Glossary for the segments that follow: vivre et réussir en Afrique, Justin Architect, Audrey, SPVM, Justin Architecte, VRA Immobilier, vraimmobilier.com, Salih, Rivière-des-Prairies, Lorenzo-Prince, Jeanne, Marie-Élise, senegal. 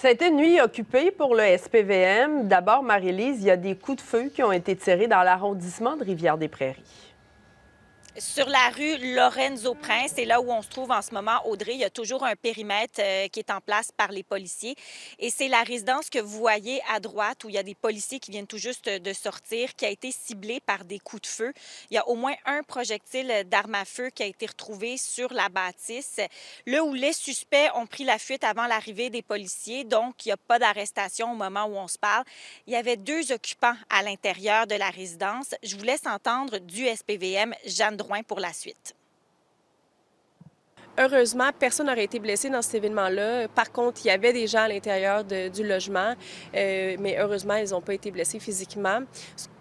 Ça a été une nuit occupée pour le SPVM. D'abord, Marie-Élise, il y a des coups de feu qui ont été tirés dans l'arrondissement de Rivière-des-Prairies. Sur la rue Lorenzo-Prince, c'est là où on se trouve en ce moment, Audrey. Il y a toujours un périmètre qui est en place par les policiers. Et c'est la résidence que vous voyez à droite, où il y a des policiers qui viennent tout juste de sortir, qui a été ciblée par des coups de feu. Il y a au moins un projectile d'arme à feu qui a été retrouvé sur la bâtisse, là où les suspects ont pris la fuite avant l'arrivée des policiers. Donc, il n'y a pas d'arrestation au moment où on se parle. Il y avait deux occupants à l'intérieur de la résidence. Je vous laisse entendre du SPVM, Jeanne pour la suite. Heureusement, personne n'aurait été blessé dans cet événement-là. Par contre, il y avait des gens à l'intérieur du logement, mais heureusement, ils n'ont pas été blessés physiquement.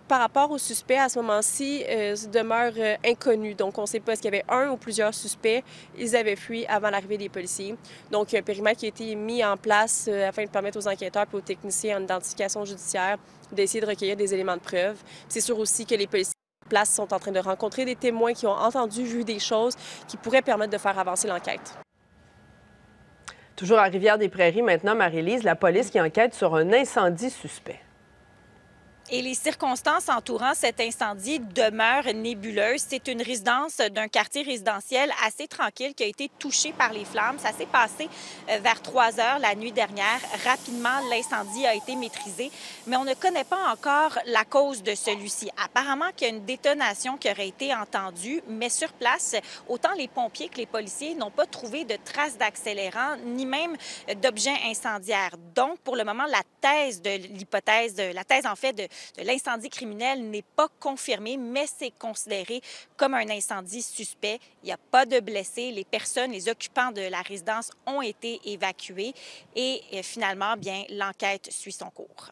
Par rapport aux suspects, à ce moment-ci, demeure inconnu. Donc, on ne sait pas s'il y avait un ou plusieurs suspects. Ils avaient fui avant l'arrivée des policiers. Donc, il y a un périmètre qui a été mis en place afin de permettre aux enquêteurs et aux techniciens en identification judiciaire d'essayer de recueillir des éléments de preuve. C'est sûr aussi que les policiers place sont en train de rencontrer des témoins qui ont entendu, vu des choses qui pourraient permettre de faire avancer l'enquête. Toujours à Rivière-des-Prairies maintenant, Marie-Élise, la police qui enquête sur un incendie suspect. Et les circonstances entourant cet incendie demeurent nébuleuses. C'est une résidence d'un quartier résidentiel assez tranquille qui a été touchée par les flammes. Ça s'est passé vers 3 heures la nuit dernière. Rapidement, l'incendie a été maîtrisé, mais on ne connaît pas encore la cause de celui-ci. Apparemment qu'il y a une détonation qui aurait été entendue, mais sur place, autant les pompiers que les policiers n'ont pas trouvé de traces d'accélérant ni même d'objets incendiaires. Donc, pour le moment, la thèse de l'incendie criminel n'est pas confirmé, mais c'est considéré comme un incendie suspect. Il n'y a pas de blessés. Les occupants de la résidence ont été évacués et finalement, bien, l'enquête suit son cours.